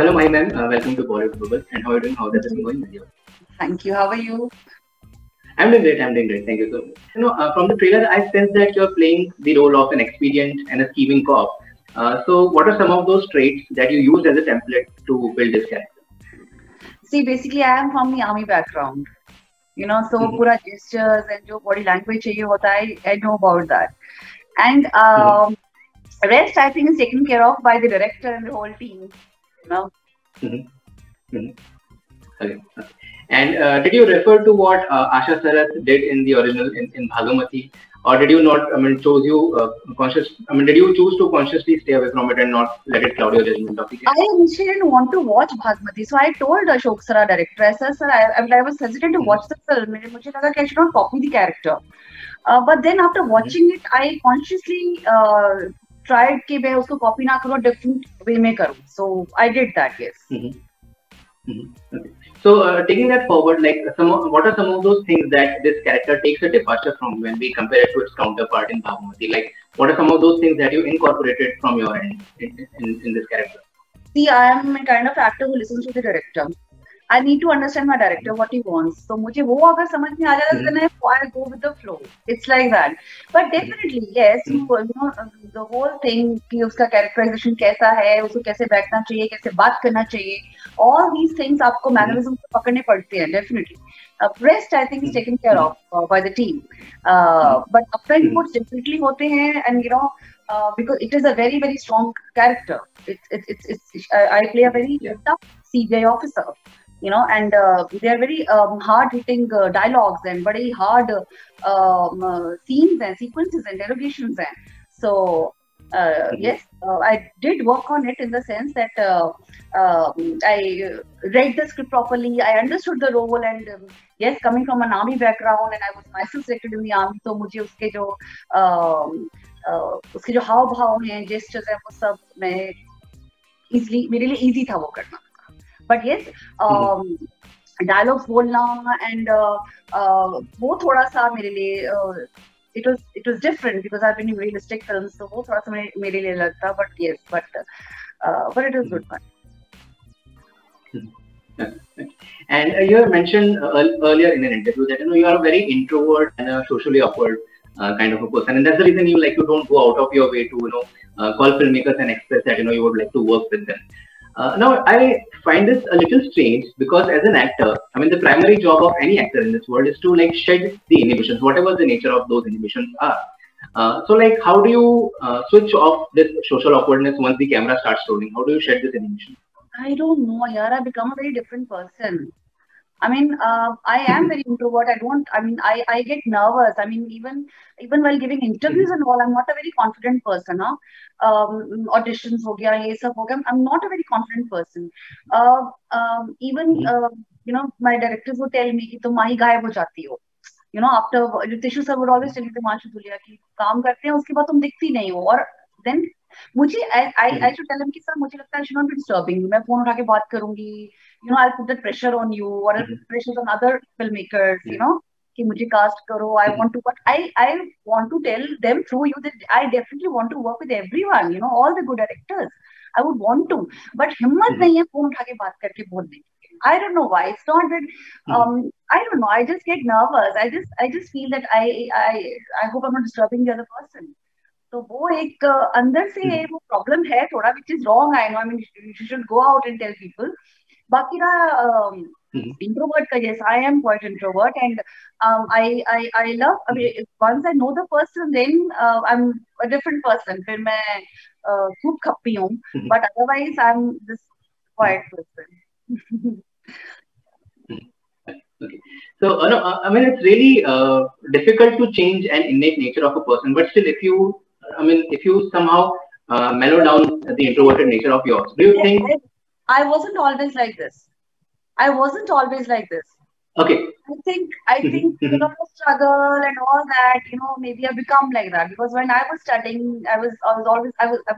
hello, my ma'am. Welcome to Bollywood Global. And how are you doing? How's everything going with you? Thank you. How are you? I'm doing great. Thank you so much. You know, from the trailer, I sense that you're playing the role of an experienced and a scheming cop. So, what are some of those traits that you used as a template to build this character? See, basically, I am from the army background. You know, so पूरा gestures and जो body language चाहिए होता है, I know about that. And rest, I think, is taken care of by the director and the whole team. You know. Okay. And did you refer to what Ashok Sarath did in the original in Bhaagamathie, or did you not? I mean, did you choose to consciously stay away from it and not let it cloud your judgment of the character? I initially didn't want to watch Bhaagamathie, so I told Ashok Sarath, director, I said, "Sir, I was hesitant to watch the film. मुझे लगा कि I should not copy the character." But then after watching it, I consciously tried कि मैं उसको copy ना करूँ, different way में करूँ. So I did that, yes. Okay. So taking that forward, like what are some of those things that this character takes a departure from when we compare it to its counterpart in Bhaagamathie? Like what are some of those things that you incorporated from your end in this character? See, I am a kind of actor who listens to the director. I need to understand my director what he wants. So मुझे वो अगर समझ में आ जाता है तो I go with the flow. It's like that. But definitely yes, you know the whole thing कि उसका characterization कैसा है, उसको कैसे बैठना चाहिए, कैसे बात करना चाहिए. All these things आपको mannerism से पकड़ने पड़ते हैं definitely. Rest I think is taken care of by the team. But अपने inputs definitely होते हैं and you know because it is a very strong character. I play a very tough CBI officer. You know, and they are very hard-hitting dialogues and very hard scenes and sequences and derogations. And so, yes, I did work on it in the sense that I read the script properly. I understood the role, and yes, coming from an army background, and I was myself selected in the army, so मुझे उसके जो हाव-भाव हैं, gestures हैं, वो सब मैं easily मेरे लिए easy था वो करना. But yes, dialogues बोलना and वो थोड़ा सा मेरे लिए it was different because I've been in realistic films, so वो थोड़ा सा मेरे लिए अलग था. But yes, but it was good fun. And you have mentioned earlier in an interview that you know you are a very introvert and a socially awkward kind of a person, and that's the reason you don't go out of your way to call filmmakers and express that you would like to work with them. Now, I find this a little strange because as an actor, I mean, the primary job of any actor in this world is to like shed the inhibitions, whatever the nature of those inhibitions are. So, like, how do you switch off this social awkwardness once the camera starts rolling? How do you shed this inhibition? I don't know, yaar. I become a very different person. I mean, I am very introvert. I get nervous. I mean, even while giving interviews and all, I'm not a very confident person. Huh? Auditions ho gaya, ye sab ho gaya. I'm not a very confident person. You know, my directors would tell me ki tum ahi gayab ho jati ho. You know, after Ritishu sir would always tell me Himanshu Dhulia ki kaam karte hain, uske baad tum dikhti nahi ho. Or then मुझे I should tell him कि sir मुझे लगता है I should not be disturbing. मैं phone उठा के बात करूंगी. You know, I'll put that pressure on you or I'll put pressure on other filmmakers. You know, कि मुझे cast करो. I want to, but I want to tell them through you that I definitely want to work with everyone. You know, all the good directors. I would want to, but हिम्मत नहीं है phone उठा के बात करके बोलने. I don't know why. It's not that. I don't know. I just get nervous. I just feel that I hope I'm not disturbing the other person. तो वो एक अंदर से वो प्रॉब्लम है थोड़ा, which is wrong. I know. I mean, you should go out and tell people. बाकी ना introvert का yes, I am quite introvert and I love. I mean, once I know the person, then I'm a different person. फिर मैं खूब happy हूँ, but otherwise I'm this quiet person. Okay. So, no, I mean, it's really difficult to change an innate nature of a person, but still, if you if you somehow mellow down the introverted nature of yours, do you think? I wasn't always like this. Okay. I think because of the struggle and all that, you know, maybe I become like that because when I was studying, I was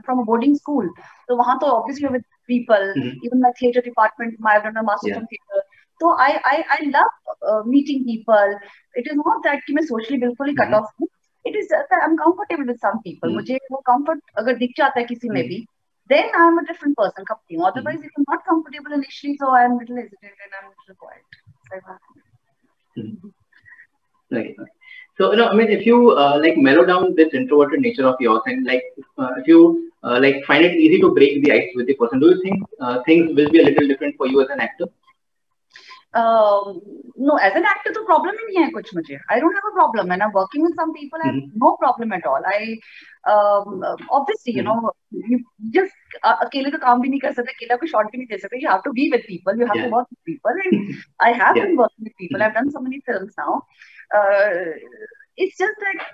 from a boarding school, so वहाँ तो obviously with people, even my theatre department, I have done a master's in theatre. So I love meeting people. It is not that कि मैं socially बिल्कुल cut off हूँ. It is that I'm comfortable with some people. मुझे वो comfort अगर दिख जाता है किसी में भी, then I'm a different person company. Otherwise, if I'm not comfortable initially, so I'm a little hesitant and I'm a little quiet. Right. So, you know, I mean, if you like mellow down this introverted nature of yours, and like if you like find it easy to break the ice with the person, do you think things will be a little different for you as an actor? No, as an actor, the problem is nahi hai kuch mujhe. I don't have a problem, and I'm working with some people. I have no problem at all. I obviously, you know, you just akele to kaam bhi nahi kar sakte, akela koi shot bhi nahi de sakte. You have to be with people. You have to work with people, and I have been working with people. I've done so many films now. It's just that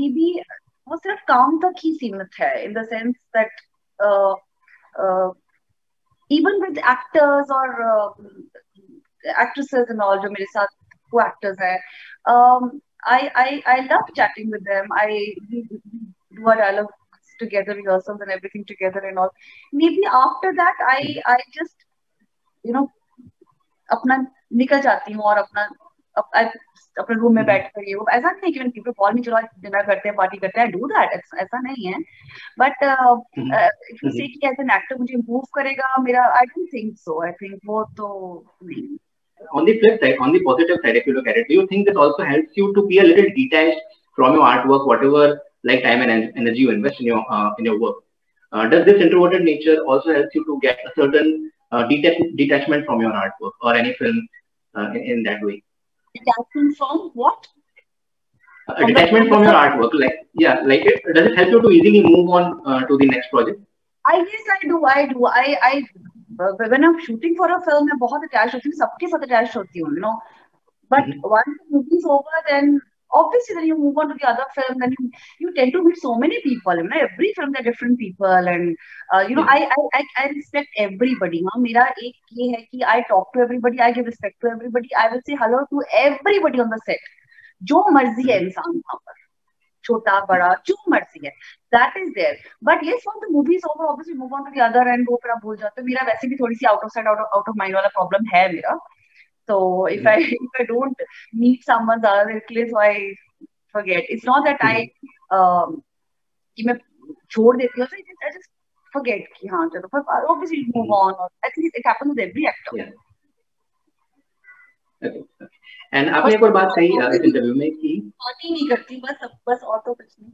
maybe वो सिर्फ काम तक ही सीमित है, in the sense that even with actors or actresses and all, जो मेरे साथ वो actors हैं, I love chatting with them. We do our dialogues together, rehearsals and everything together and all. Maybe after that, I just, you know, अपना निकल जाती हूँ और अपना अपने रूम में बैठकर ये वो, ऐसा नहीं कि people call me चलो डिनर करते हैं, पार्टी करते हैं, I do that, ऐसा नहीं है. But if you say कि as an actor मुझे improve करेगा मेरा, I don't think so. I think वो तो नहीं. On the flip side, on the positive side, if you look at it, do you think that also helps you to be a little detached from your artwork, whatever like time and energy you invest in your work? Does this introverted nature also help you to get a certain detachment from your artwork or any film in that way? Detachment from what? Detachment from your artwork, like yeah, like does it help you to easily move on to the next project? Yes, I do. When I'm shooting for a film, I'm very attached. You know, but once the movie's over, then obviously then you move on to the other film. Then you tend to meet so many people. You know, every film there are different people, and you know, I respect everybody. Huh? मेरा एक ये है कि I talk to everybody, I give respect to everybody, I will say hello to everybody on the set. जो मर्जी है इंसान वहाँ पर, छोटा बड़ा जो मर्जी है, that is there. But yes, when the movie is over, obviously move on to the other and वो फिर आप भूल जाते हो. मेरा वैसे भी थोड़ी सी out of sight, out of mind वाला problem है मेरा. So if I don't meet someone other place, so I forget. It's not that I छोड़ देती हूँ, I just forget कि हाँ चलो, but obviously you move on. I think it happens with every actor. Okay. And आपने एक और बात कही इस इंटरव्यू में कि बात ही नहीं करती, बस और तो कुछ नहीं.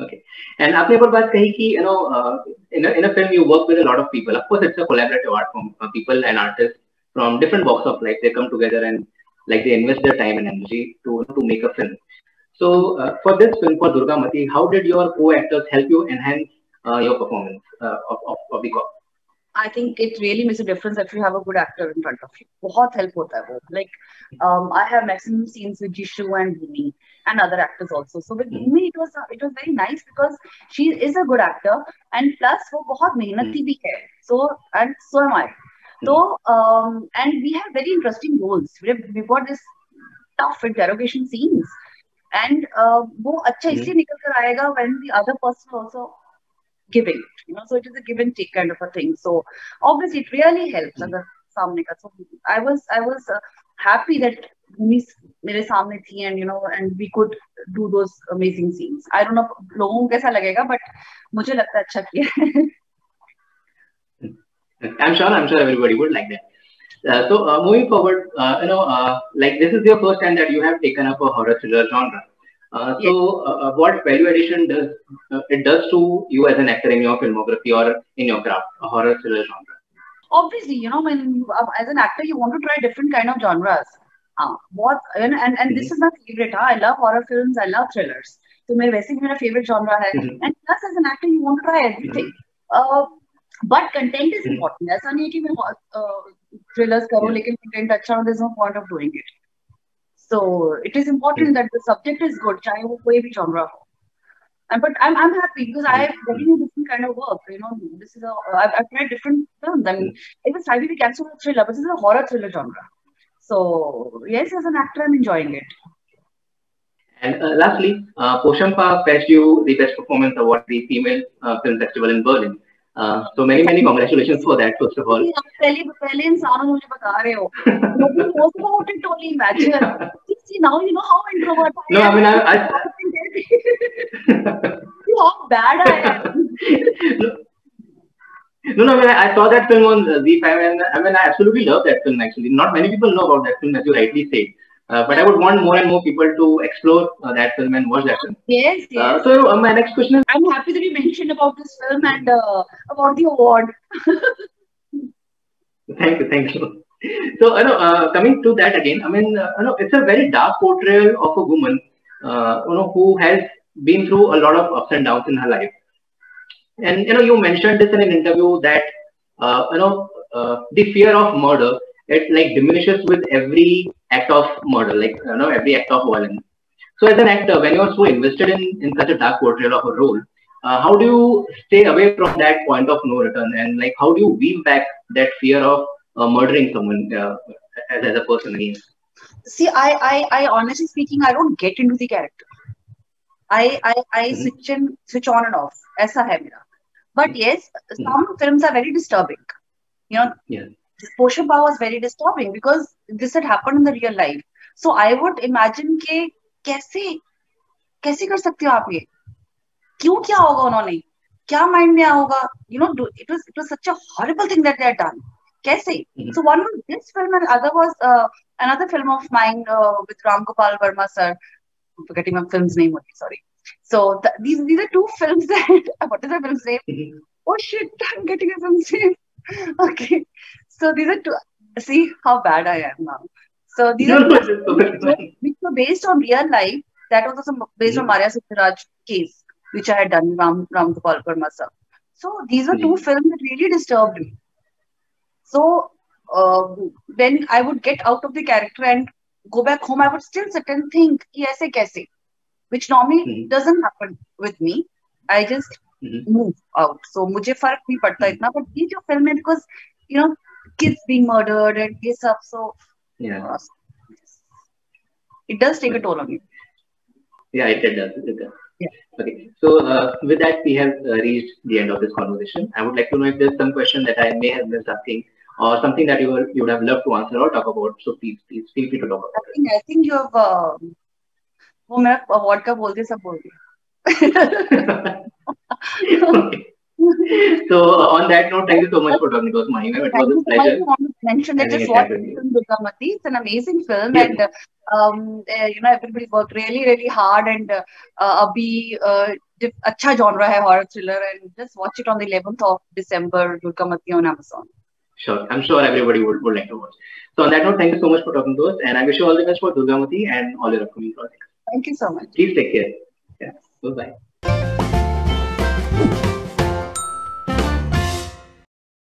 Okay. And आपने एक और बात कही कि you know in a film you work with a lot of people. Of course, it's a collaborative art form. People and artists from different walks of life, they come together and like they invest their time and energy to make a film. So for this film, for Durgamati, how did your co-actors help you enhance your performance of the cop? I think it really makes a difference if you have a good actor in front of you. बहुत help होता है वो. Like I have maximum scenes with Jishnu and Vini and other actors also. So with Vini it was very nice because she is a good actor and plus वो बहुत मेहनती भी है. So am I. So and we have very interesting roles. We got this tough interrogation scenes and वो अच्छा इसलिए निकल कर आएगा when the other person also giving, you know, so it is a give and take kind of a thing. So obviously it really helps. अगर सामने का, so I was happy that Umni मेरे सामने थी and you know and we could do those amazing scenes. I don't know लोगों को कैसा लगेगा but मुझे लगता है अच्छा किया. I'm sure everybody would like that. So moving forward, you know, like this is your first time that you have taken up a horror thriller genre. So what value addition does it does to you as an actor in your filmography or in your craft, a horror thriller genre? Obviously, you know, when you, as an actor, you want to try different kind of genres. And this is my favorite. I love horror films. I love thrillers. So my favorite genre hai. And plus, as an actor, you want to try everything. But content is important. ऐसा नहीं कि मैं thrillers करूँ लेकिन content अच्छा हो, there's no point of doing it. So it is important that the subject is good, चाहे वो कोई भी genre हो. And but I'm happy because I have very different kind of work. You know, this is a I've tried different films. I mean, it was slightly cancelled a thriller, but this is a horror thriller genre. So yes, as an actor, I'm enjoying it. And lastly, Posham Pa fetched you the Best Performance Award at the Female Film Festival in Berlin. So many congratulations for that, first of all. पहले इंसानों मुझे बता रहे हो. Nobody knows about it, only imagine. See, now you know how introvert I am. No, I mean, how bad I am. No. When I saw that film on Zee5, and I mean, I absolutely love that film. Actually, not many people know about that film, as you rightly say. But I would want more and more people to explore that film and watch that film. Yes, yes. So my next question is, I'm happy that you mentioned about this film and about the award. Thank you, thank you. So coming to that again, I mean, it's a very dark portrayal of a woman, who has been through a lot of ups and downs in her life. And you mentioned this in an interview that the fear of murder, it like diminishes with every act of murder, like every act of violence. So as an actor, when you are so invested in such a dark portrayal of a role, how do you stay away from that point of no return, and like how do you weave back that fear of murdering someone as a person again? See, I honestly speaking, I don't get into the character. I switch on and off. ऐसा है मेरा. But yes, some films are very disturbing. You know. Yeah. Posham Pa was very disturbing because this had happened in the real life. So I would imagine के कैसे कर सकते हो आप ये? क्यों क्या होगा उन्होंने? क्या माइंड में होगा? You know, it was such a horrible thing that they had done. कैसे? So one was this film and other was another film of mine with Ram Gopal Verma sir. I'm forgetting my film's name. Sorry. So these are two films that what is the film's name? Oh shit! I'm getting the film's name. Okay. So these are two. See how bad I am now. So these are two which were based on real life. That was also based on Mariya Sushiraj case, which I had done with Ram Gopal Verma sir. So these were two films that really disturbed me. So when I would get out of the character and go back home, I would still sit and think कि ऐसे कैसे, which normally doesn't happen with me. I just move out. So मुझे फर्क नहीं पड़ता इतना. But ये जो film है, because you know kids being murdered and ये सब, so yeah, it does take a toll on you. Yeah, it does. Yeah. Okay. So with that, we have reached the end of this conversation. I would like to know if there's some question that I may have missed asking, or something that you would have loved to answer or talk about. So please feel free to talk about. I think you have वो मैं award का बोल दिया, सब बोल दिया. So on that note, thank you so much for talking to us, Mariya. It was a pleasure. I want to mention that just watch Durgamati. It's an amazing film, and everybody worked really hard, and abhi अच्छा genre है horror thriller, and just watch it on the 11th of December, Durgamati on Amazon. Sure, I'm sure everybody would like to watch. So on that note, thank you so much for talking to us, and I wish you all the best for Durgamati and all your upcoming projects. Thank you so much. Please take care. Yeah. Bye bye.